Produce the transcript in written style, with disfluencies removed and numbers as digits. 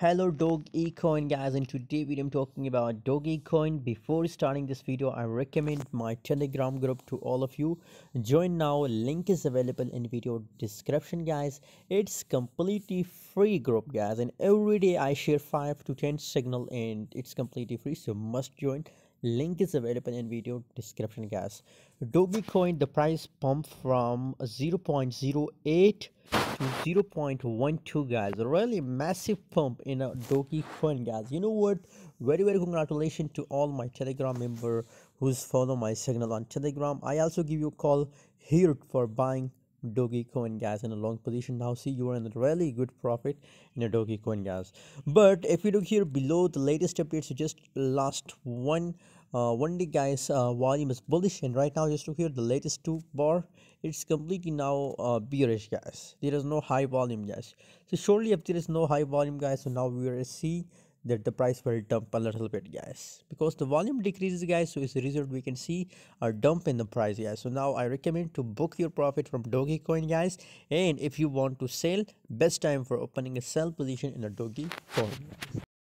Hello Dogecoin guys, and today video I'm talking about Dogecoin. Before starting this video, I recommend my Telegram group to all of you. Join now, link is available in video description guys. It's completely free group guys, and every day I share 5 to 10 signal and it's completely free, so must join. Link is available in video description guys. Dogecoin, the price pumped from 0.08 to 0.12 guys, really massive pump in a Dogecoin guys. You know what, very congratulations to all my Telegram member who's follow my signal on Telegram. I also give you a call here for buying Dogecoin guys in a long position. Now see, you are in a really good profit in a Dogecoin guys. But if you look here below the latest updates, just last one day guys, volume is bullish, and right now just look here the latest two bar, it's completely now bearish guys. There is no high volume guys, so surely if there is no high volume guys, so now we are see that the price will dump a little bit guys, because the volume decreases guys, so it's the result we can see a dump in the price guys. So now I recommend to book your profit from Dogecoin guys, and if you want to sell, best time for opening a sell position in a Dogecoin guys.